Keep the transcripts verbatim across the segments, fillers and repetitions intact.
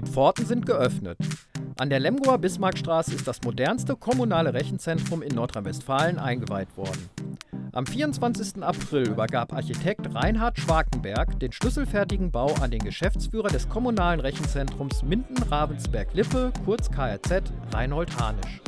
Die Pforten sind geöffnet. An der Lemgoer Bismarckstraße ist das modernste kommunale Rechenzentrum in Nordrhein-Westfalen eingeweiht worden. Am vierundzwanzigsten April übergab Architekt Reinhard Schwakenberg den schlüsselfertigen Bau an den Geschäftsführer des kommunalen Rechenzentrums Minden-Ravensberg/Lippe, kurz K R Z, Reinhold Harnisch.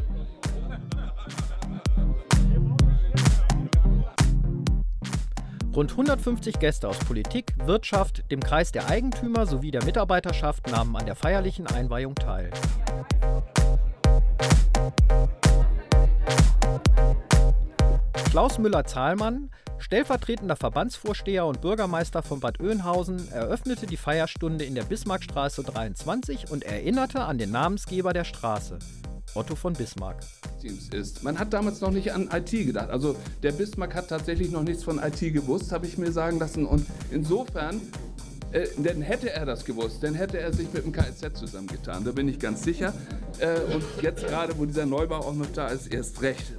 Rund hundertfünfzig Gäste aus Politik, Wirtschaft, dem Kreis der Eigentümer sowie der Mitarbeiterschaft nahmen an der feierlichen Einweihung teil. Klaus Müller-Zahlmann, stellvertretender Verbandsvorsteher und Bürgermeister von Bad Oeynhausen, eröffnete die Feierstunde in der Bismarckstraße dreiundzwanzig und erinnerte an den Namensgeber der Straße, Otto von Bismarck. Ist. Man hat damals noch nicht an I T gedacht. Also der Bismarck hat tatsächlich noch nichts von I T gewusst, habe ich mir sagen lassen. Und insofern, äh, denn hätte er das gewusst, dann hätte er sich mit dem K S Z zusammengetan. Da bin ich ganz sicher. Äh, und jetzt gerade, wo dieser Neubau auch noch da ist, erst recht.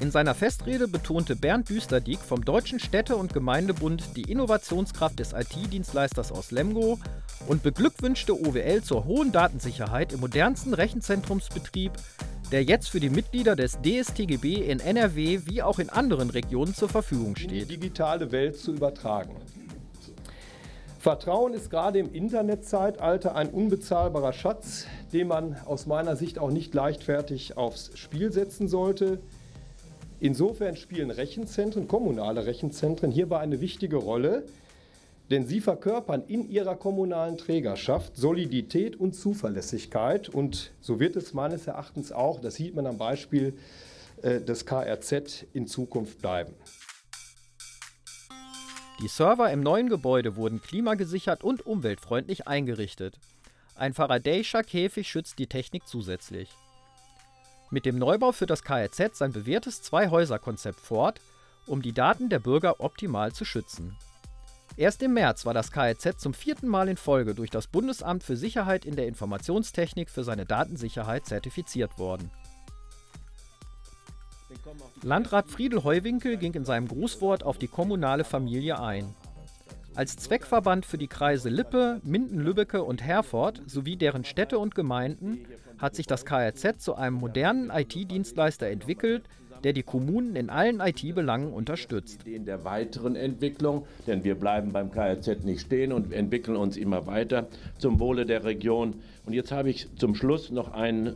In seiner Festrede betonte Bernd Büsterdiek vom Deutschen Städte- und Gemeindebund die Innovationskraft des I T-Dienstleisters aus Lemgo und beglückwünschte O W L zur hohen Datensicherheit im modernsten Rechenzentrumsbetrieb, der jetzt für die Mitglieder des D S T G B in N R W wie auch in anderen Regionen zur Verfügung steht. In die digitale Welt zu übertragen. Vertrauen ist gerade im Internetzeitalter ein unbezahlbarer Schatz, den man aus meiner Sicht auch nicht leichtfertig aufs Spiel setzen sollte. Insofern spielen Rechenzentren, kommunale Rechenzentren, hierbei eine wichtige Rolle, denn sie verkörpern in ihrer kommunalen Trägerschaft Solidität und Zuverlässigkeit. Und so wird es meines Erachtens auch, das sieht man am Beispiel des K R Z, in Zukunft bleiben. Die Server im neuen Gebäude wurden klimagesichert und umweltfreundlich eingerichtet. Ein Faraday'scher Käfig schützt die Technik zusätzlich. Mit dem Neubau führt das K R Z sein bewährtes Zwei-Häuser-Konzept fort, um die Daten der Bürger optimal zu schützen. Erst im März war das K R Z zum vierten Mal in Folge durch das Bundesamt für Sicherheit in der Informationstechnik für seine Datensicherheit zertifiziert worden. Landrat Friedel Heuwinkel ging in seinem Grußwort auf die kommunale Familie ein. Als Zweckverband für die Kreise Lippe, Minden-Lübbecke und Herford sowie deren Städte und Gemeinden hat sich das K R Z zu einem modernen I T-Dienstleister entwickelt, der die Kommunen in allen I T-Belangen unterstützt. In der weiteren Entwicklung, denn wir bleiben beim K R Z nicht stehen und entwickeln uns immer weiter zum Wohle der Region. Und jetzt habe ich zum Schluss noch ein,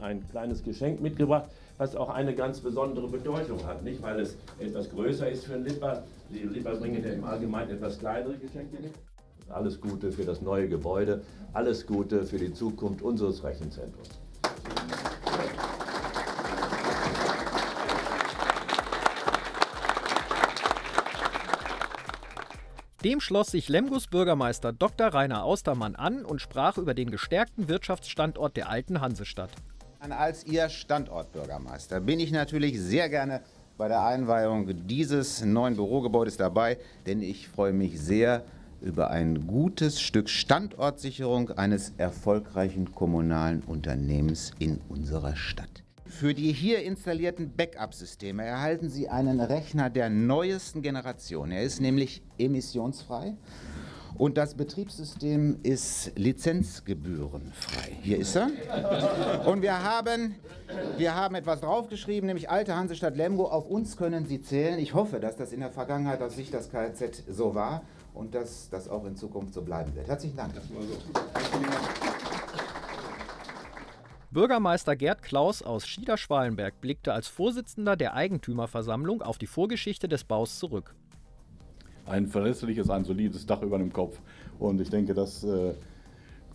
ein kleines Geschenk mitgebracht, was auch eine ganz besondere Bedeutung hat. Nicht, weil es etwas größer ist für einen Lipper. Die Lipper bringen ja im Allgemeinen etwas kleinere Geschenke mit. Alles Gute für das neue Gebäude, alles Gute für die Zukunft unseres Rechenzentrums. Dem schloss sich Lemgos Bürgermeister Doktor Rainer Austermann an und sprach über den gestärkten Wirtschaftsstandort der alten Hansestadt. Als Ihr Standortbürgermeister bin ich natürlich sehr gerne bei der Einweihung dieses neuen Bürogebäudes dabei, denn ich freue mich sehr über ein gutes Stück Standortsicherung eines erfolgreichen kommunalen Unternehmens in unserer Stadt. Für die hier installierten Backup-Systeme erhalten Sie einen Rechner der neuesten Generation. Er ist nämlich emissionsfrei. Und das Betriebssystem ist lizenzgebührenfrei. Hier ist er. Und wir haben, wir haben etwas draufgeschrieben, nämlich alte Hansestadt Lemgo. Auf uns können Sie zählen. Ich hoffe, dass das in der Vergangenheit aus Sicht des K R Z so war und dass das auch in Zukunft so bleiben wird. Herzlichen Dank. Bürgermeister Gerd Klaus aus Schieder-Schwalenberg blickte als Vorsitzender der Eigentümerversammlung auf die Vorgeschichte des Baus zurück. Ein verlässliches, ein solides Dach über dem Kopf. Und ich denke, das äh,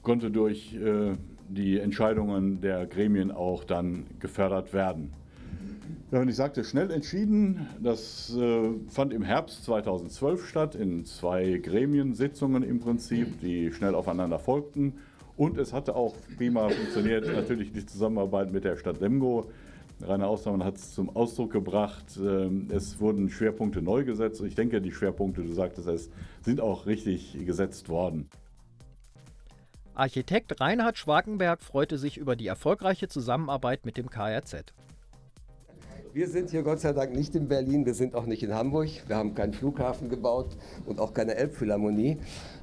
konnte durch äh, die Entscheidungen der Gremien auch dann gefördert werden. Ja, und ich sagte, schnell entschieden. Das äh, fand im Herbst zweitausendzwölf statt, in zwei Gremiensitzungen im Prinzip, die schnell aufeinander folgten. Und es hatte auch prima funktioniert, natürlich die Zusammenarbeit mit der Stadt Lemgo. Rainer Austermann hat es zum Ausdruck gebracht, es wurden Schwerpunkte neu gesetzt. Ich denke, die Schwerpunkte, du sagtest es, sind auch richtig gesetzt worden. Architekt Reinhard Schwakenberg freute sich über die erfolgreiche Zusammenarbeit mit dem K R Z. Wir sind hier Gott sei Dank nicht in Berlin, wir sind auch nicht in Hamburg, wir haben keinen Flughafen gebaut und auch keine Elbphilharmonie.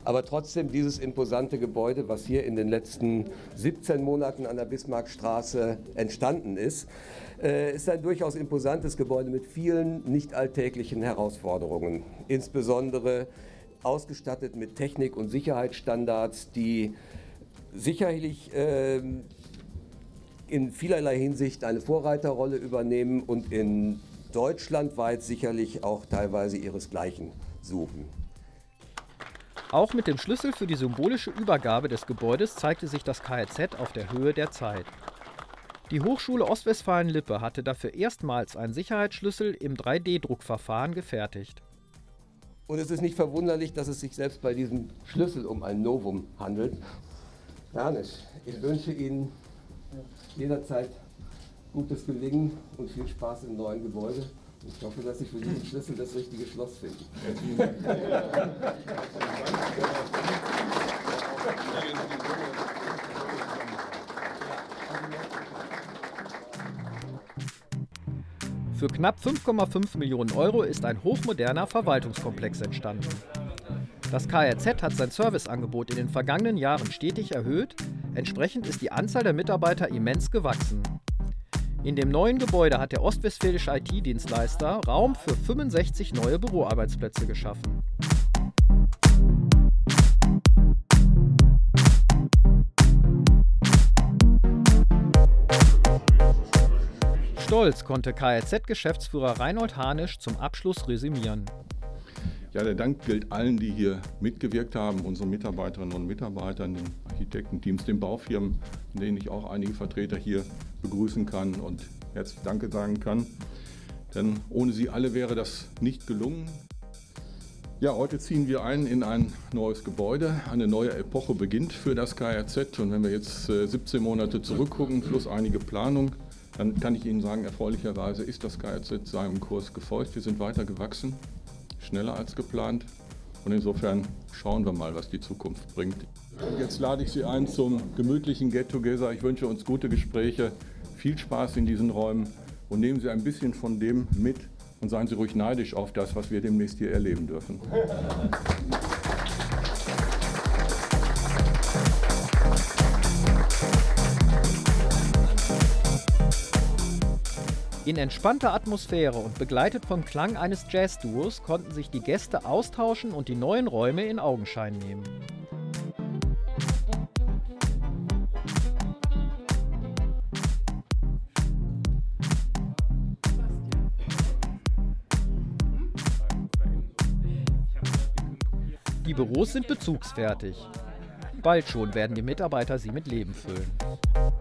Aber trotzdem dieses imposante Gebäude, was hier in den letzten siebzehn Monaten an der Bismarckstraße entstanden ist, ist ein durchaus imposantes Gebäude mit vielen nicht alltäglichen Herausforderungen. Insbesondere ausgestattet mit Technik- und Sicherheitsstandards, die sicherlich äh, in vielerlei Hinsicht eine Vorreiterrolle übernehmen und in deutschlandweit sicherlich auch teilweise ihresgleichen suchen. Auch mit dem Schlüssel für die symbolische Übergabe des Gebäudes zeigte sich das K R Z auf der Höhe der Zeit. Die Hochschule Ostwestfalen-Lippe hatte dafür erstmals einen Sicherheitsschlüssel im drei D Druckverfahren gefertigt. Und es ist nicht verwunderlich, dass es sich selbst bei diesem Schlüssel um ein Novum handelt. Harnisch, ich wünsche Ihnen jederzeit gutes Gelingen und viel Spaß im neuen Gebäude. Ich hoffe, dass Sie für diesen Schlüssel das richtige Schloss finden. Für knapp fünf Komma fünf Millionen Euro ist ein hochmoderner Verwaltungskomplex entstanden. Das K R Z hat sein Serviceangebot in den vergangenen Jahren stetig erhöht. Entsprechend ist die Anzahl der Mitarbeiter immens gewachsen. In dem neuen Gebäude hat der ostwestfälische I T-Dienstleister Raum für fünfundsechzig neue Büroarbeitsplätze geschaffen. Stolz konnte K R Z-Geschäftsführer Reinhold Harnisch zum Abschluss resümieren. Ja, der Dank gilt allen, die hier mitgewirkt haben, unseren Mitarbeiterinnen und Mitarbeitern, den Architektenteams, den Baufirmen, in denen ich auch einige Vertreter hier begrüßen kann und herzlich Danke sagen kann. Denn ohne sie alle wäre das nicht gelungen. Ja, heute ziehen wir ein in ein neues Gebäude. Eine neue Epoche beginnt für das K R Z. Und wenn wir jetzt siebzehn Monate zurückgucken, plus einige Planung, dann kann ich Ihnen sagen, erfreulicherweise ist das K R Z seinem Kurs gefolgt. Wir sind weiter gewachsen. Schneller als geplant und insofern schauen wir mal, was die Zukunft bringt. Jetzt lade ich Sie ein zum gemütlichen Get-Together. Ich wünsche uns gute Gespräche, viel Spaß in diesen Räumen und nehmen Sie ein bisschen von dem mit und seien Sie ruhig neidisch auf das, was wir demnächst hier erleben dürfen. In entspannter Atmosphäre und begleitet vom Klang eines Jazz-Duos konnten sich die Gäste austauschen und die neuen Räume in Augenschein nehmen. Die Büros sind bezugsfertig. Bald schon werden die Mitarbeiter sie mit Leben füllen.